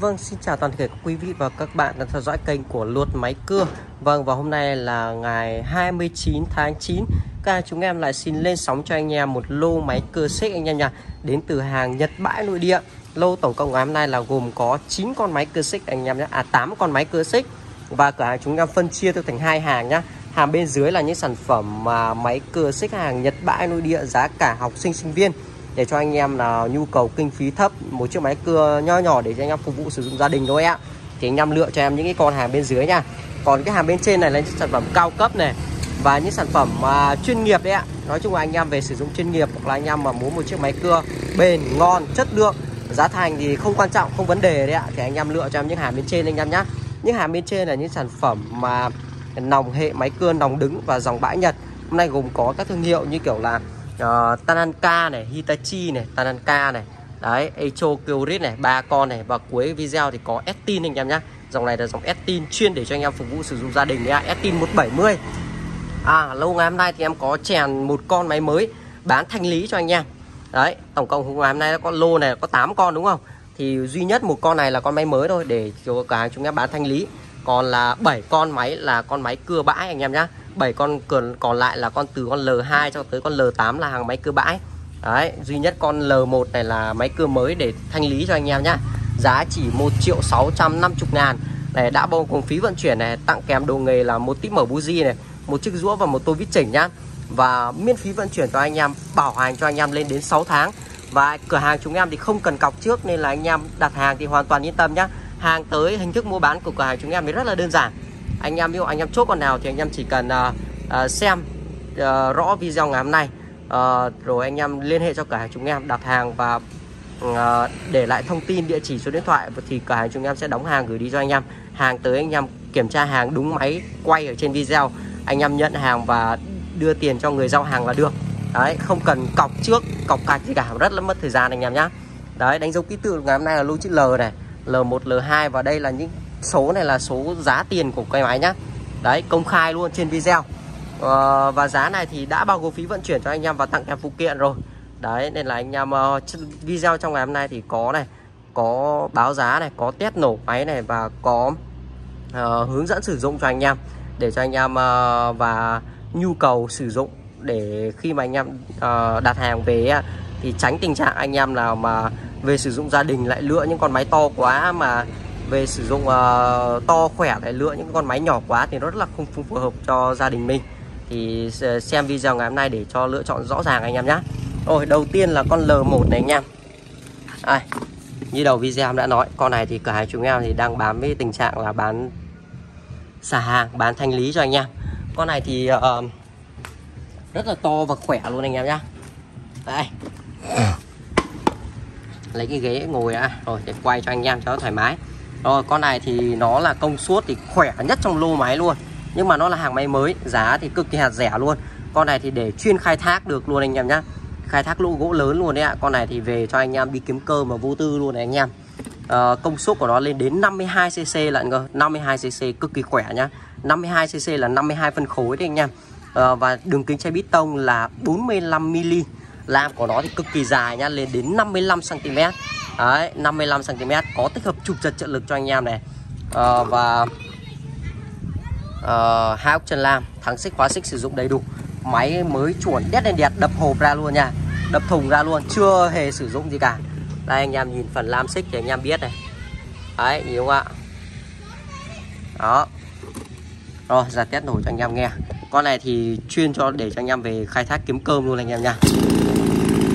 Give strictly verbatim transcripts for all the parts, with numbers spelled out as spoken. Vâng, xin chào toàn thể quý vị và các bạn đang theo dõi kênh của Luật Máy Cưa. Vâng, và hôm nay là ngày hai mươi chín tháng chín, các chúng em lại xin lên sóng cho anh em một lô máy cưa xích anh em nhá, đến từ hàng Nhật bãi nội địa. Lô tổng cộng ngày hôm nay là gồm có chín con máy cưa xích anh em nhá, à tám con máy cưa xích. Và cửa hàng chúng em phân chia theo thành hai hàng nhá. Hàng bên dưới là những sản phẩm mà máy cưa xích hàng Nhật bãi nội địa giá cả học sinh sinh viên, để cho anh em là nhu cầu kinh phí thấp, một chiếc máy cưa nho nhỏ để cho anh em phục vụ sử dụng gia đình thôi ạ, thì anh em lựa cho em những cái con hàng bên dưới nha. Còn cái hàng bên trên này là những sản phẩm cao cấp này và những sản phẩm uh, chuyên nghiệp đấy ạ. Nói chung là anh em về sử dụng chuyên nghiệp hoặc là anh em mà muốn một chiếc máy cưa bền, ngon, chất lượng, giá thành thì không quan trọng, không vấn đề đấy ạ, thì anh em lựa cho em những hàng bên trên anh em nhá. Những hàng bên trên là những sản phẩm mà nòng hệ máy cưa nòng đứng và dòng bãi Nhật. Hôm nay gồm có các thương hiệu như kiểu là Uh, Tanaka này, Hitachi này, Tanaka này, đấy, Echo Kioritz này, ba con này. Và cuối video thì có Stihl anh em nhá. Dòng này là dòng Stihl chuyên để cho anh em phục vụ sử dụng gia đình đấy ạ, Stihl một bảy không. À, lâu ngày hôm nay thì em có chèn một con máy mới bán thanh lý cho anh em. Đấy, tổng cộng ngày hôm nay có lô này có tám con đúng không? Thì duy nhất một con này là con máy mới thôi để cho cả chúng em bán thanh lý. Còn là bảy con máy là con máy cưa bãi anh em nhá. bảy con còn lại là con từ con L hai cho tới con L tám là hàng máy cưa bãi. Đấy, duy nhất con L một này là máy cưa mới để thanh lý cho anh em nhá. Giá chỉ một triệu sáu trăm năm mươi ngàn. Này đã bao gồm phí vận chuyển này, tặng kèm đồ nghề là một típ mở buji này, một chiếc rũa và một tô vít chỉnh nhá. Và miễn phí vận chuyển cho anh em, bảo hành cho anh em lên đến sáu tháng. Và cửa hàng chúng em thì không cần cọc trước nên là anh em đặt hàng thì hoàn toàn yên tâm nhá. Hàng tới, hình thức mua bán của cửa hàng chúng em thì rất là đơn giản. Anh em yêu anh em chốt con nào thì anh em chỉ cần uh, uh, xem uh, rõ video ngày hôm nay, uh, rồi anh em liên hệ cho cửa hàng chúng em đặt hàng và uh, để lại thông tin địa chỉ, số điện thoại, thì cửa hàng chúng em sẽ đóng hàng gửi đi cho anh em. Hàng tới anh em kiểm tra hàng đúng máy quay ở trên video, anh em nhận hàng và đưa tiền cho người giao hàng là được. Đấy, không cần cọc trước, cọc cạch gì cả, rất là mất thời gian anh em nhá. Đấy, đánh dấu ký tự ngày hôm nay là lô chữ L này, L một, L hai, và đây là những số này là số giá tiền của cái máy nhá. Đấy, công khai luôn trên video. ờ, Và giá này thì đã bao gồm phí vận chuyển cho anh em và tặng em phụ kiện rồi. Đấy, nên là anh em uh, video trong ngày hôm nay thì có này, có báo giá này, có test nổ máy này, và có uh, hướng dẫn sử dụng cho anh em, để cho anh em uh, và nhu cầu sử dụng, để khi mà anh em uh, đặt hàng về thì tránh tình trạng anh em nào mà về sử dụng gia đình lại lựa những con máy to quá, mà về sử dụng uh, to khỏe lại lựa những con máy nhỏ quá thì nó rất là không, không phù hợp cho gia đình mình. Thì xem video ngày hôm nay để cho lựa chọn rõ ràng anh em nhé. Rồi, đầu tiên là con L một này anh em. À, như đầu video em đã nói, con này thì cửa hàng chúng em thì đang bám với tình trạng là bán xả hàng, bán thanh lý cho anh em. Con này thì uh, rất là to và khỏe luôn anh em nhé. Đây, lấy cái ghế ngồi đã, rồi để quay cho anh em cho nó thoải mái. Rồi, con này thì nó là công suất thì khỏe nhất trong lô máy luôn, nhưng mà nó là hàng máy mới, giá thì cực kỳ hạt rẻ luôn. Con này thì để chuyên khai thác được luôn anh em nhá, khai thác lỗ gỗ lớn luôn đấy ạ. Con này thì về cho anh em đi kiếm cơ mà vô tư luôn này anh em. à, Công suất của nó lên đến năm mươi hai xê xê lận cơ, năm mươi hai xê xê cực kỳ khỏe nhá. Năm mươi hai xê xê là năm mươi hai phân khối đấy anh em. à, Và đường kính chai bít tông là bốn mươi lăm mi-li-mét. Làm của nó thì cực kỳ dài nhá, lên đến năm mươi lăm xăng-ti-mét. Đấy, năm mươi lăm xăng-ti-mét, có tích hợp chụp giật trợ lực cho anh em này. à, Và à, hai ốc chân lam, thắng xích khóa xích sử dụng đầy đủ. Máy mới chuẩn đét lên đẹt, đập hộp ra luôn nha, đập thùng ra luôn, chưa hề sử dụng gì cả. Đây anh em nhìn phần lam xích thì anh em biết này. Đấy, nhìn không ạ? Đó. Rồi, ra test nổi cho anh em nghe. Con này thì chuyên cho để cho anh em về khai thác kiếm cơm luôn anh em nha.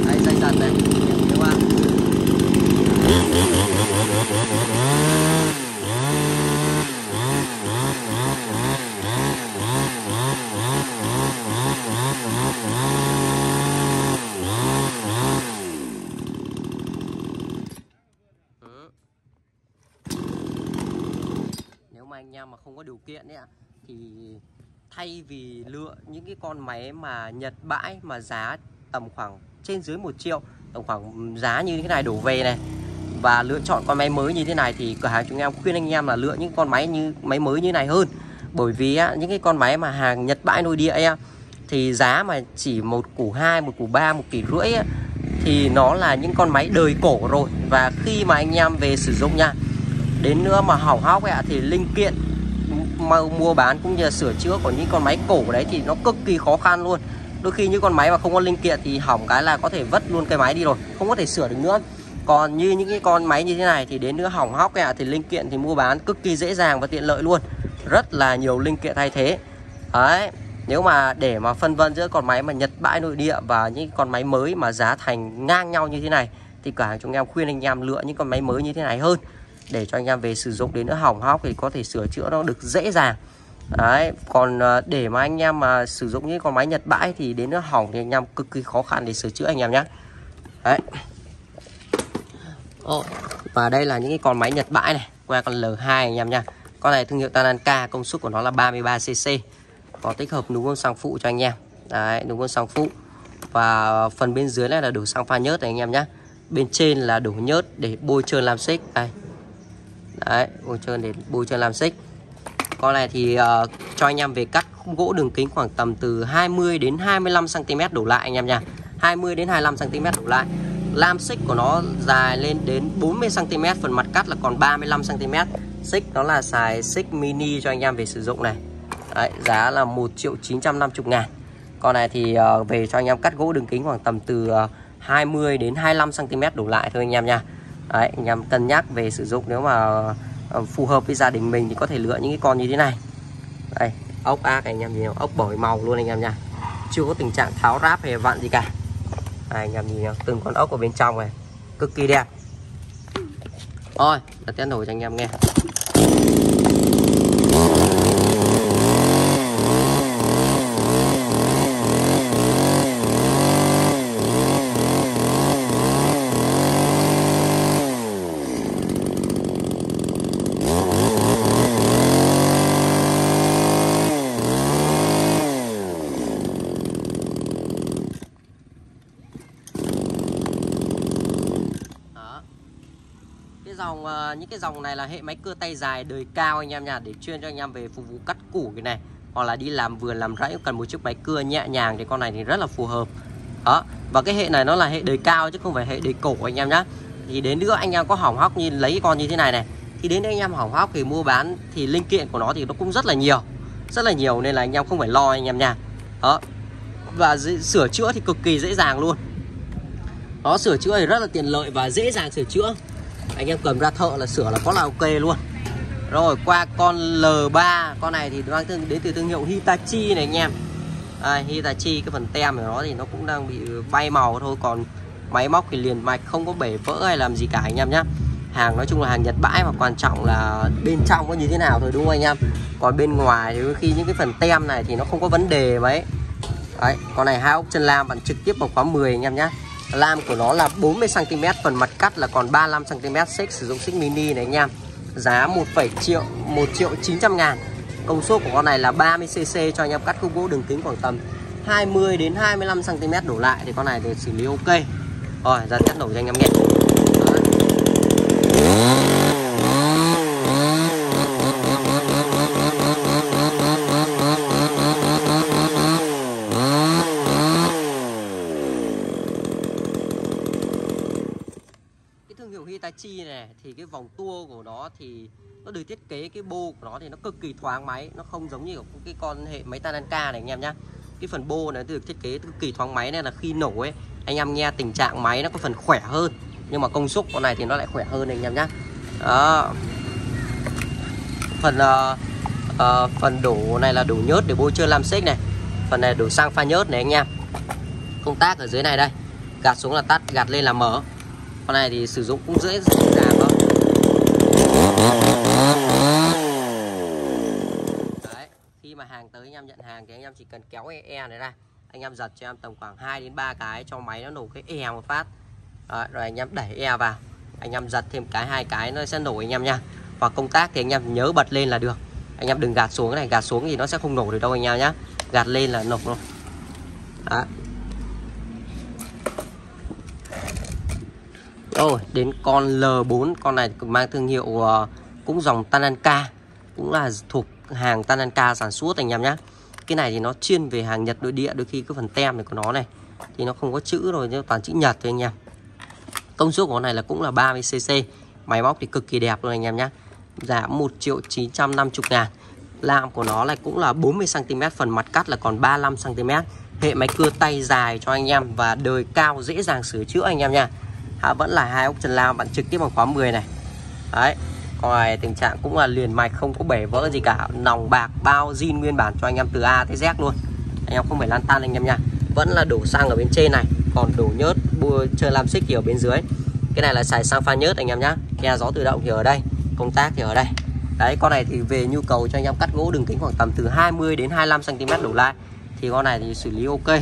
Đấy, dây dần này, nhìn không ạ? Nếu mà anh em mà không có điều kiện ấy, thì thay vì lựa những cái con máy mà Nhật bãi mà giá tầm khoảng trên dưới một triệu, tầm khoảng giá như thế này đổ về này, và lựa chọn con máy mới như thế này, thì cửa hàng chúng em khuyên anh em là lựa những con máy như máy mới như này hơn. Bởi vì á, những cái con máy mà hàng Nhật bãi nội địa á, thì giá mà chỉ một củ hai, một củ ba, một kỷ rưỡi á, thì nó là những con máy đời cổ rồi. Và khi mà anh em về sử dụng nha, Đến nữa mà hỏng hóc ấy ạ, thì linh kiện mà mua bán cũng như là sửa chữa của những con máy cổ đấy thì nó cực kỳ khó khăn luôn. Đôi khi những con máy mà không có linh kiện thì hỏng cái là có thể vứt luôn cái máy đi rồi, không có thể sửa được nữa. Còn như những cái con máy như thế này thì đến nữa hỏng hóc ấy ạ, thì linh kiện thì mua bán cực kỳ dễ dàng và tiện lợi luôn. Rất là nhiều linh kiện thay thế. Đấy, nếu mà để mà phân vân giữa con máy mà Nhật bãi nội địa và những con máy mới mà giá thành ngang nhau như thế này thì cả chúng em khuyên anh em lựa những con máy mới như thế này hơn, để cho anh em về sử dụng đến nó hỏng hóc thì có thể sửa chữa nó được dễ dàng. Đấy, còn để mà anh em mà sử dụng những con máy Nhật bãi thì đến nó hỏng thì anh em cực kỳ khó khăn để sửa chữa anh em nhé. Đấy. Ồ, và đây là những cái con máy Nhật bãi này, qua con L hai anh em nha. Con này thương hiệu Tanaka, công suất của nó là ba mươi ba xê xê. Có tích hợp núm bơm xăng phụ cho anh em. Đấy, núm bơm xăng phụ. Và phần bên dưới này là đổ xăng pha nhớt này anh em nhé. Bên trên là đổ nhớt để bôi trơn làm xích. Đây. Đấy, bôi trơn để bôi trơn làm xích. Con này thì uh, cho anh em về cắt khung gỗ đường kính khoảng tầm từ hai mươi đến hai mươi lăm xăng ti mét đổ lại anh em nha. hai mươi đến hai mươi lăm xăng ti mét đổ lại. Lam xích của nó dài lên đến bốn mươi xăng ti mét, phần mặt cắt là còn ba mươi lăm xăng ti mét. Xích nó là xài xích mini cho anh em về sử dụng này. Đấy, giá là một triệu chín trăm năm mươi ngàn. Con này thì uh, về cho anh em cắt gỗ đường kính khoảng tầm từ uh, hai mươi đến hai mươi lăm xăng ti mét đổ lại thôi anh em nha. Đấy, anh em cân nhắc về sử dụng, nếu mà uh, phù hợp với gia đình mình thì có thể lựa những cái con như thế này. Đây, ốc ác anh em nhìn, ốc bổi màu luôn anh em nha. Chưa có tình trạng tháo ráp hay vặn gì cả. Đây, anh em nhìn nhau, từng con ốc ở bên trong này cực kỳ đẹp. Rồi, đặt tiếng nổi cho anh em nghe. Dòng uh, những cái dòng này là hệ máy cưa tay dài đời cao anh em nhà, để chuyên cho anh em về phục vụ cắt củ cái này, hoặc là đi làm vườn làm rẫy cần một chiếc máy cưa nhẹ nhàng thì con này thì rất là phù hợp đó. Và cái hệ này nó là hệ đời cao chứ không phải hệ đời cổ anh em nhá. Thì đến nữa anh em có hỏng hóc như lấy con như thế này này thì đến anh em hỏng hóc thì mua bán thì linh kiện của nó thì nó cũng rất là nhiều, rất là nhiều nên là anh em không phải lo anh em nhà đó. Và sửa chữa thì cực kỳ dễ dàng luôn, nó sửa chữa thì rất là tiện lợi và dễ dàng sửa chữa. Anh em cầm ra thợ là sửa là có là ok luôn. Rồi qua con L ba. Con này thì đang đến từ thương hiệu Hitachi này anh em. à, Hitachi, cái phần tem của nó thì nó cũng đang bị bay màu thôi. Còn máy móc thì liền mạch, không có bể vỡ hay làm gì cả anh em nhé. Hàng nói chung là hàng Nhật bãi, mà quan trọng là bên trong có như thế nào thôi đúng không anh em. Còn bên ngoài thì khi những cái phần tem này thì nó không có vấn đề mấy. Đấy, con này hai ốc chân lam bạn trực tiếp vào khóa mười anh em nhé. Lam của nó là bốn mươi xăng ti mét, phần mặt cắt là còn ba mươi lăm xăng ti mét, xích sử dụng xích mini này anh em. Giá một phẩy một triệu chín trăm ngàn. Công suất của con này là ba mươi xê xê cho anh em cắt khúc gỗ đường kính khoảng tầm hai mươi đến hai mươi lăm xăng ti mét đổ lại thì con này được xử lý ok. Rồi, ra test nổ cho anh em nghe. Hitachi này thì cái vòng tua của nó thì nó được thiết kế, cái bô của nó thì nó cực kỳ thoáng máy, nó không giống như cái con hệ máy Tanaka này anh em nhá. Cái phần bô này được thiết kế cực kỳ thoáng máy nên là khi nổ ấy anh em nghe tình trạng máy nó có phần khỏe hơn, nhưng mà công suất con này thì nó lại khỏe hơn này anh em nhá. Đó. Phần uh, uh, phần đổ này là đổ nhớt để bôi trơn làm xích này, phần này đổ xăng pha nhớt này anh em. Công tắc ở dưới này đây, gạt xuống là tắt, gạt lên là mở. Con này thì sử dụng cũng dễ dàng không? Đấy, khi mà hàng tới anh em nhận hàng thì anh em chỉ cần kéo e, e này ra, anh em giật cho em tầm khoảng hai đến ba cái cho máy nó nổ cái e một phát. Đấy, rồi anh em đẩy e vào, anh em giật thêm cái hai cái nó sẽ nổ anh em nha. Và công tắc thì anh em nhớ bật lên là được, anh em đừng gạt xuống này, gạt xuống thì nó sẽ không nổ được đâu anh em nhá. Gạt lên là nổ luôn. Đấy. Rồi, đến con L bốn, con này mang thương hiệu uh, cũng dòng Tanaka, cũng là thuộc hàng Tanaka sản xuất anh em nhé. Cái này thì nó chuyên về hàng Nhật nội địa, đôi khi cái phần tem này của nó này thì nó không có chữ rồi, nhưng toàn chữ Nhật thôi anh em. Công suất của con này là cũng là ba mươi xê xê, máy móc thì cực kỳ đẹp luôn anh em nhé. giá một triệu chín trăm năm mươi ngàn. Làm của nó là cũng là bốn mươi xăng ti mét, phần mặt cắt là còn ba mươi lăm xăng ti mét. Hệ máy cưa tay dài cho anh em và đời cao, dễ dàng sửa chữa anh em nha. À, vẫn là hai ốc chân lao, bạn trực tiếp bằng khóa mười này. Đấy, còn tình trạng cũng là liền mạch, không có bể vỡ gì cả. Nòng bạc bao zin nguyên bản cho anh em từ A tới Z luôn. Anh em không phải lan tan anh em nha. Vẫn là đổ xăng ở bên trên này, còn đổ nhớt chơi làm xích thì ở bên dưới. Cái này là xài xăng pha nhớt anh em nhá. Nghe gió tự động thì ở đây, công tác thì ở đây. Đấy, con này thì về nhu cầu cho anh em cắt gỗ đường kính khoảng tầm từ hai mươi đến hai mươi lăm xăng ti mét đổ lại thì con này thì xử lý ok.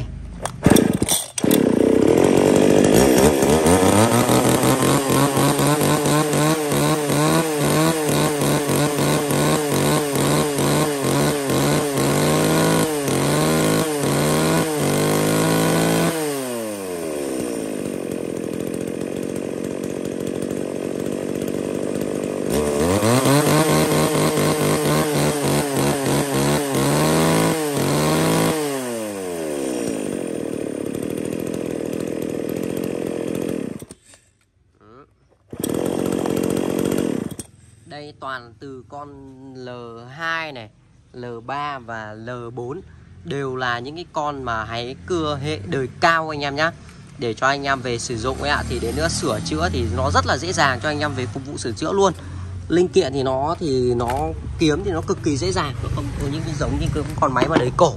Đây toàn từ con L hai này, L ba và L bốn đều là những cái con mà hãy cưa hệ đời cao anh em nhá. Để cho anh em về sử dụng ấy ạ, thì đến nữa sửa chữa thì nó rất là dễ dàng cho anh em về phục vụ sửa chữa luôn. Linh kiện thì nó thì nó kiếm thì nó cực kỳ dễ dàng, nó không có những cái giống như con máy mà đấy cổ.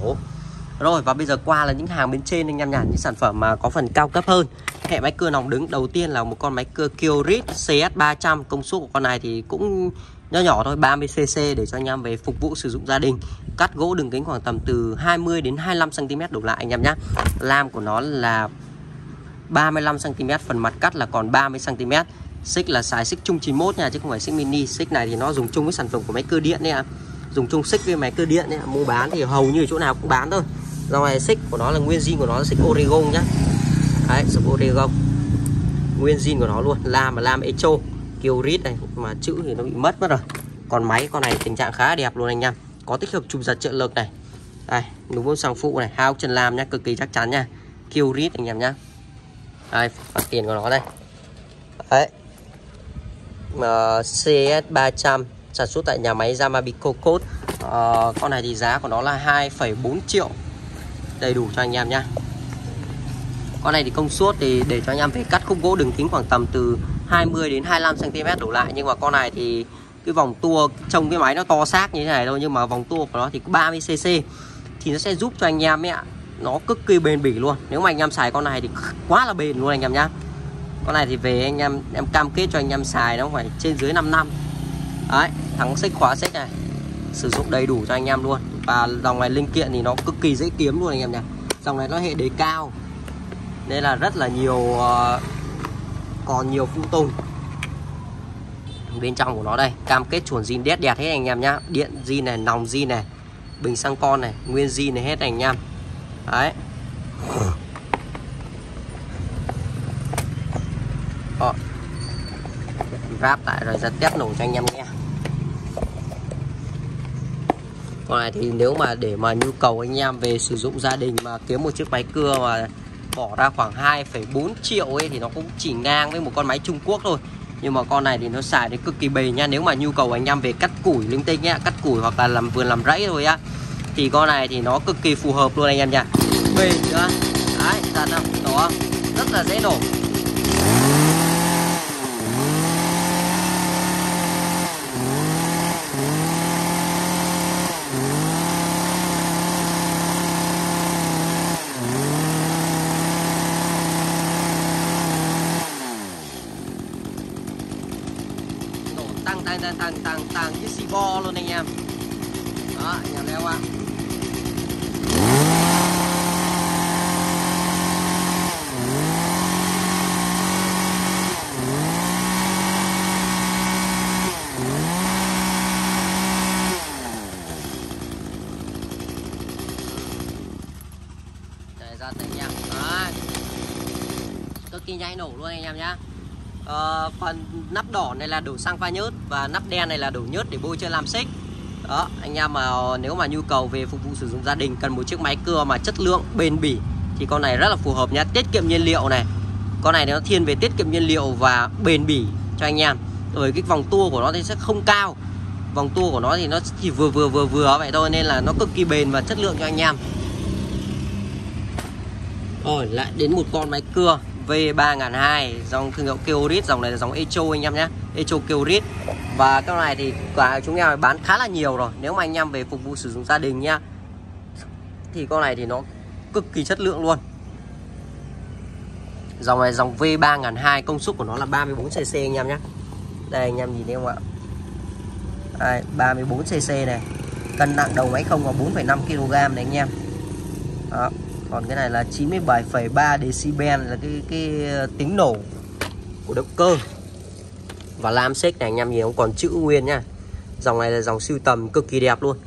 Rồi và bây giờ qua là những hàng bên trên anh em nhá, những sản phẩm mà có phần cao cấp hơn. Hệ máy cưa nòng đứng đầu tiên là một con máy cưa Kioritz C S ba trăm. Công suất của con này thì cũng nhỏ nhỏ thôi, ba mươi xê xê, để cho anh em về phục vụ sử dụng gia đình. Cắt gỗ đường kính khoảng tầm từ hai mươi đến hai mươi lăm xăng ti mét đổ lại anh em nhé. Lam của nó là ba mươi lăm xăng ti mét, phần mặt cắt là còn ba mươi xăng ti mét. Xích là xài xích chung chín mốt nha, chứ không phải xích mini. Xích này thì nó dùng chung với sản phẩm của máy cưa điện đấy ạ. À. Dùng chung xích với máy cưa điện đấy ạ. À. Mua bán thì hầu như chỗ nào cũng bán thôi. Do này xích của nó là nguyên zin của nó là xích Oregon nhá. Đấy, Oregon. Nguyên zin của nó luôn, lam là lam Echo Kioritz này, mà chữ thì nó bị mất mất rồi. Còn máy con này tình trạng khá đẹp luôn anh em. Có tích hợp chụp giật trợ lực này. Đây, núm bấm sang phụ này, hai ốc chân lam nhá, cực kỳ chắc chắn nha. Kioritz anh em nhá. Đây, mặt tiền của nó đây. Đấy. Uh, C S ba trăm sản xuất tại nhà máy Yamabiko. uh, Con này thì giá của nó là hai phẩy bốn triệu. Đầy đủ cho anh em nhá. Con này thì công suất thì để cho anh em phải cắt khúc gỗ đường kính khoảng tầm từ hai mươi đến hai mươi lăm xăng ti mét đổ lại. Nhưng mà con này thì cái vòng tua trong cái máy nó to xác như thế này thôi, nhưng mà vòng tua của nó thì ba mươi xê xê thì nó sẽ giúp cho anh em ấy ạ, nó cực kỳ bền bỉ luôn. Nếu mà anh em xài con này thì quá là bền luôn anh em nhá. Con này thì về anh em em cam kết cho anh em xài nó phải trên dưới năm năm. Đấy, thắng xích khóa xích này, sử dụng đầy đủ cho anh em luôn. Và dòng này linh kiện thì nó cực kỳ dễ kiếm luôn anh em nhỉ. Dòng này nó hệ đế cao nên là rất là nhiều uh, còn nhiều phụ tùng bên trong của nó đây. Cam kết chuẩn zin đét đẹp hết anh em nhá. Điện zin này, nòng zin này, bình xăng con này, nguyên zin này hết anh em. Đấy. Đó. Ráp lại rồi ra test nổ cho anh em nghe. Con này thì nếu mà để mà nhu cầu anh em về sử dụng gia đình mà kiếm một chiếc máy cưa mà bỏ ra khoảng hai phẩy bốn triệu ấy thì nó cũng chỉ ngang với một con máy Trung Quốc thôi. Nhưng mà con này thì nó xài đến cực kỳ bền nha. Nếu mà nhu cầu anh em về cắt củi linh tinh nhá, cắt củi hoặc là làm vườn làm rẫy thôi á, thì con này thì nó cực kỳ phù hợp luôn anh em nha. Bền nữa. Đấy, dàn không? Đó, rất là dễ nổ. Tăng tăng tăng tăng tăng cái xì bo luôn anh em. Đó, anh em leo qua. Để ra tay anh em. Đó. Cực kỳ nhanh nổ luôn anh em nhá. Uh, phần nắp đỏ này là đổ xăng pha nhớt và nắp đen này là đổ nhớt để bôi trơn làm xích. Đó, anh em mà nếu mà nhu cầu về phục vụ sử dụng gia đình cần một chiếc máy cưa mà chất lượng bền bỉ thì con này rất là phù hợp nhá. Tiết kiệm nhiên liệu này, con này nó thiên về tiết kiệm nhiên liệu và bền bỉ cho anh em. Rồi cái vòng tua của nó thì sẽ không cao, Vòng tua của nó thì nó chỉ vừa vừa vừa vừa vậy thôi, nên là nó cực kỳ bền và chất lượng cho anh em. Rồi lại đến một con máy cưa V ba nghìn hai trăm, dòng thương hiệu Kioritz. Dòng này là dòng Echo anh em nhé, Echo Kioritz. Và con này thì cả chúng em bán khá là nhiều rồi. Nếu mà anh em về phục vụ sử dụng gia đình nha, thì con này thì nó cực kỳ chất lượng luôn. Dòng này dòng V ba nghìn hai trăm, công suất của nó là ba mươi bốn xê xê anh em nhé. Đây anh em nhìn thấy không ạ? Đây, ba mươi bốn xê xê này. Cân nặng đầu máy không là bốn phẩy năm ki lô gam này anh em. Đó. Còn cái này là chín mươi bảy phẩy ba decibel là cái cái tính nổ của động cơ. Và lam xếch này anh em nhìn không, còn chữ nguyên nha. Dòng này là dòng sưu tầm cực kỳ đẹp luôn.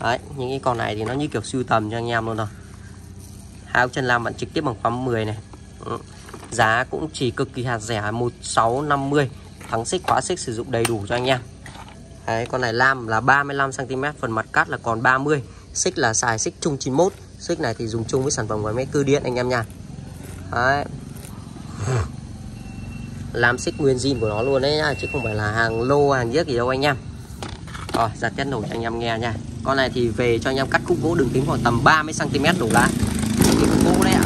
Đấy, những cái con này thì nó như kiểu sưu tầm cho anh em luôn rồi. Hai ốc chân lam bạn trực tiếp bằng khoắm mười này. Ừ. Giá cũng chỉ cực kỳ hạt rẻ, một sáu năm mươi. Thắng xích khóa xích sử dụng đầy đủ cho anh em. Đấy, con này lam là ba mươi lăm xăng ti mét, phần mặt cắt là còn ba mươi. Xích là xài xích chung chín mốt. Xích này thì dùng chung với sản phẩm máy cưa điện anh em nha. Đấy. Làm xích nguyên zin của nó luôn đấy nhá, chứ không phải là hàng lô hàng giếc gì đâu anh em. Rồi giặt test nổ cho anh em nghe nha. Con này thì về cho anh em cắt khúc gỗ đường kính khoảng tầm ba mươi xăng ti mét đổ lại. Cái khúc gỗ đấy ạ.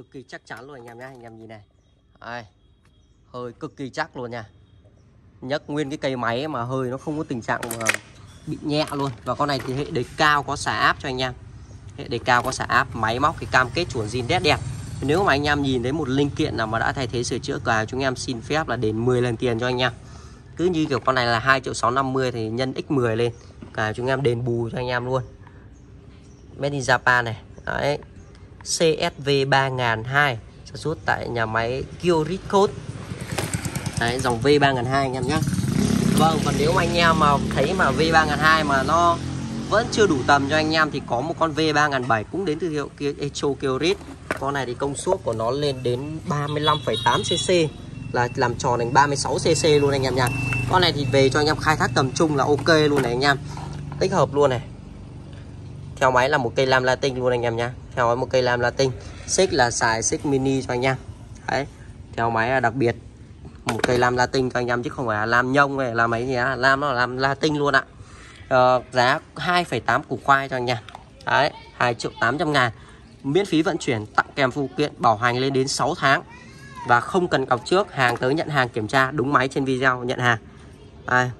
Cực kỳ chắc chắn luôn anh em nhé, anh em nhìn này. Đây, hơi cực kỳ chắc luôn nha. Nhấc nguyên cái cây máy mà hơi nó không có tình trạng mà bị nhẹ luôn. Và con này thì hệ đẩy cao có xả áp cho anh em. Hệ đẩy cao có xả áp, máy móc thì cam kết chuẩn zin đét đẹp. Nếu mà anh em nhìn thấy một linh kiện nào mà đã thay thế sửa chữa cả, chúng em xin phép là đền mười lần tiền cho anh em. Cứ như kiểu con này là hai triệu sáu trăm năm mươi thì nhân nhân mười lên, cả chúng em đền bù cho anh em luôn. Made in Japan này. Đấy. C S V ba nghìn hai trăm, sản xuất tại nhà máy Kioritz. Đấy, dòng V ba nghìn hai trăm anh em nhé. Vâng, còn nếu mà anh em mà thấy mà V ba nghìn hai trăm mà nó vẫn chưa đủ tầm cho anh em thì có một con V ba nghìn bảy trăm cũng đến thương hiệu Echo Kioritz. Con này thì công suất của nó lên đến ba mươi lăm phẩy tám xê xê, là làm tròn thành ba mươi sáu xê xê luôn anh em nha. Con này thì về cho anh em khai thác tầm trung là ok luôn này anh em. Tích hợp luôn này. Theo máy là một cây lam Latin luôn anh em nhé. Theo máy một cây lam Latin. Xích là xài xích mini cho anh em. Đấy. Theo máy là đặc biệt một cây lam Latin cho anh em, chứ không phải là lam nhông hay là máy gì á, lam nó là lam Latin luôn ạ. Ờ, giá hai phẩy tám củ khoai cho anh em. Đấy, hai triệu tám trăm ngàn. Miễn phí vận chuyển, tặng kèm phụ kiện bảo hành lên đến sáu tháng. Và không cần cọc trước, hàng tới nhận hàng kiểm tra đúng máy trên video nhận hàng. Đấy.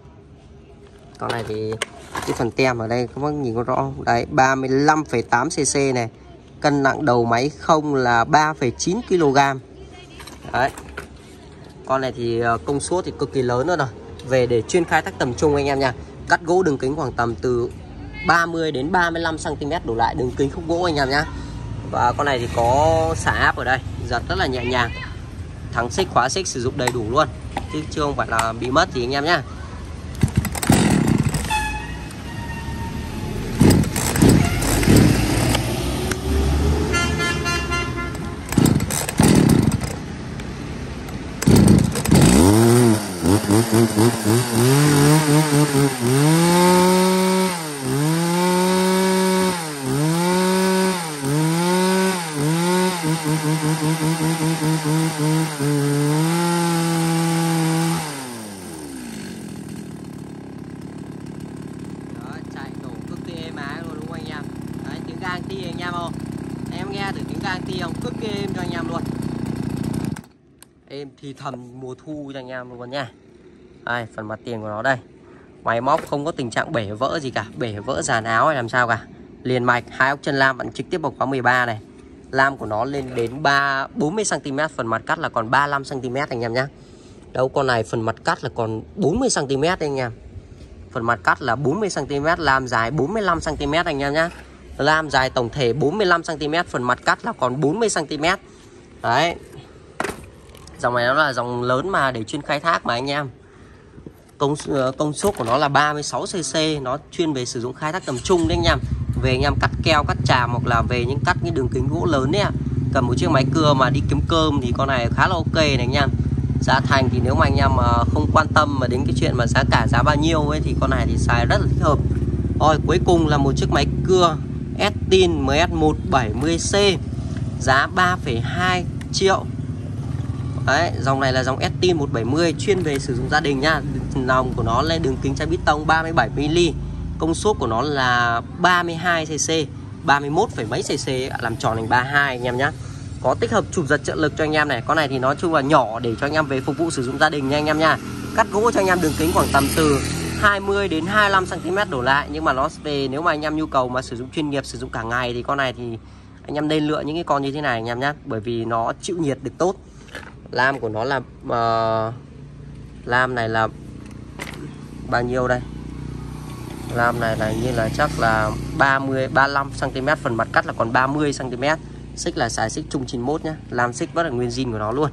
Con này thì cái phần tem ở đây các bác nhìn có rõ không? Đấy, ba mươi lăm phẩy tám xê xê này. Cân nặng đầu máy không là ba phẩy chín ki lô gam. Đấy. Con này thì công suất thì cực kỳ lớn nữa rồi. Về để chuyên khai thác tầm trung anh em nha. Cắt gỗ đường kính khoảng tầm từ ba mươi đến ba mươi lăm xăng ti mét đổ lại, đường kính khúc gỗ anh em nhá. Và con này thì có xả áp ở đây, giật rất là nhẹ nhàng. Thắng xích khóa xích sử dụng đầy đủ luôn, chứ chưa không phải là bị mất gì anh em nhá. Em thì thầm mùa thu cho anh em luôn nha. Đây, phần mặt tiền của nó đây. Máy móc không có tình trạng bể vỡ gì cả, bể vỡ dàn áo hay làm sao cả. Liền mạch, hai ốc chân lam bạn trực tiếp vào khóa mười ba này. Lam của nó lên đến ba bốn mươi xăng ti mét, phần mặt cắt là còn ba mươi lăm xăng ti mét anh em nhé. Đâu con này phần mặt cắt là còn bốn mươi xăng ti mét anh em. Phần mặt cắt là bốn mươi xăng ti mét, lam dài bốn mươi lăm xăng ti mét anh em nhé. Lam dài tổng thể bốn mươi lăm xăng ti mét, phần mặt cắt là còn bốn mươi xăng ti mét. Đấy. Dòng này nó là dòng lớn mà để chuyên khai thác mà anh em. Công công suất của nó là ba mươi sáu xê xê, nó chuyên về sử dụng khai thác tầm trung đấy anh em. Về anh em cắt keo, cắt chàm hoặc là về những cắt những đường kính gỗ lớn đấy ạ. Cầm một chiếc máy cưa mà đi kiếm cơm thì con này khá là ok này anh em. Giá thành thì nếu mà anh em không quan tâm mà đến cái chuyện mà giá cả giá bao nhiêu ấy thì con này thì xài rất là thích hợp. Rồi cuối cùng là một chiếc máy cưa Stihl M S một bảy mươi C, giá ba phẩy hai triệu. Đấy, dòng này là dòng Stihl một bảy mươi chuyên về sử dụng gia đình nha. Lòng của nó lên đường kính chai bít tông ba mươi bảy mi li mét. Công suất của nó là ba mươi hai xê xê, ba mươi mốt phẩy mấy xê xê, làm tròn thành ba mươi hai anh em nhé. Có tích hợp chụp giật trợ lực cho anh em này. Con này thì nói chung là nhỏ để cho anh em về phục vụ sử dụng gia đình nha anh em nha. Cắt gỗ cho anh em đường kính khoảng tầm từ hai mươi đến hai mươi lăm xăng ti mét đổ lại. Nhưng mà nó về nếu mà anh em nhu cầu mà sử dụng chuyên nghiệp, sử dụng cả ngày thì con này thì anh em nên lựa những cái con như thế này anh em nhé. Bởi vì nó chịu nhiệt được tốt. Lam của nó là uh, lam này là bao nhiêu đây? Lam này là như là chắc là ba mươi, ba mươi lăm xăng ti mét, phần mặt cắt là còn ba mươi xăng ti mét. Xích là xài xích chung chín mốt nhé. Lam xích vẫn là nguyên zin của nó luôn.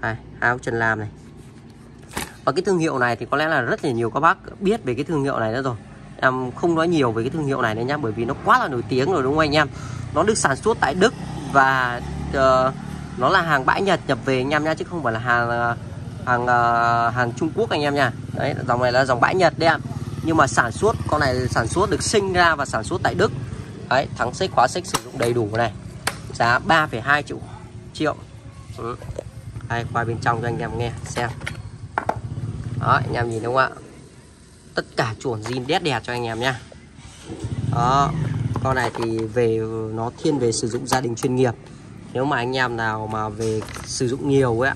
Đây, áo chân lam này. Và cái thương hiệu này thì có lẽ là rất là nhiều các bác biết về cái thương hiệu này nữa rồi. Em không nói nhiều về cái thương hiệu này nữa nhá, bởi vì nó quá là nổi tiếng rồi đúng không anh em? Nó được sản xuất tại Đức và uh, nó là hàng bãi Nhật nhập về anh em nha, chứ không phải là hàng hàng hàng Trung Quốc anh em nha. Đấy, dòng này là dòng bãi Nhật đấy ạ. Nhưng mà sản xuất con này sản xuất được sinh ra và sản xuất tại Đức. Đấy, thắng xích, khóa xích sử dụng đầy đủ này. Giá ba phẩy hai triệu. Ừ. Đây, qua bên trong cho anh em nghe xem. Đó, anh em nhìn đúng không ạ? Tất cả chuẩn zin đét đẹp cho anh em nha. Đó, con này thì về nó thiên về sử dụng gia đình chuyên nghiệp. Nếu mà anh em nào mà về sử dụng nhiều ấy ạ,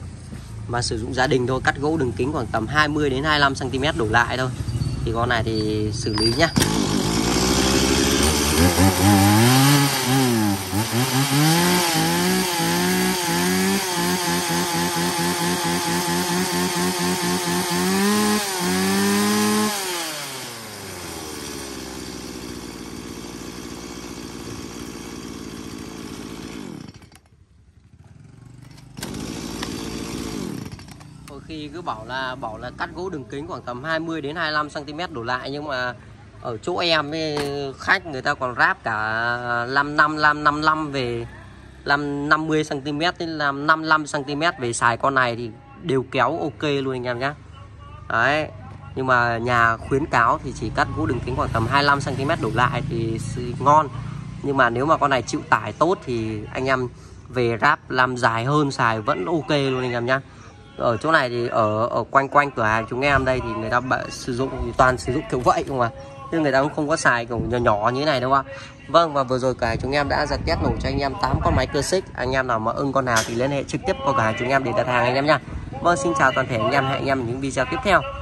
mà sử dụng gia đình thôi, cắt gỗ đường kính khoảng tầm hai mươi đến hai mươi lăm xăng ti mét đổ lại thôi thì con này thì xử lý nhá. Khi cứ bảo là bảo là cắt gỗ đường kính khoảng tầm hai mươi đến hai mươi lăm xăng ti mét đổ lại, nhưng mà ở chỗ em ấy, khách người ta còn ráp cả năm mươi lăm, năm mươi lăm về năm mươi xăng ti mét đến làm năm mươi lăm xăng ti mét về xài con này thì đều kéo ok luôn anh em nhá. Đấy, nhưng mà nhà khuyến cáo thì chỉ cắt gỗ đường kính khoảng tầm hai mươi lăm xăng ti mét đổ lại thì ngon. Nhưng mà nếu mà con này chịu tải tốt thì anh em về ráp làm dài hơn xài vẫn ok luôn anh em nhá. Ở chỗ này thì ở ở quanh quanh cửa hàng chúng em đây thì người ta bạ, sử dụng thì toàn sử dụng kiểu vậy không à, nhưng người ta cũng không có xài kiểu nhỏ nhỏ như thế này đâu ạ. Vâng, và vừa rồi cửa hàng chúng em đã ra test nổ cho anh em tám con máy cưa xích. Anh em nào mà ưng con nào thì liên hệ trực tiếp qua cửa hàng chúng em để đặt hàng anh em nha. Vâng, xin chào toàn thể anh em, hẹn anh em những video tiếp theo.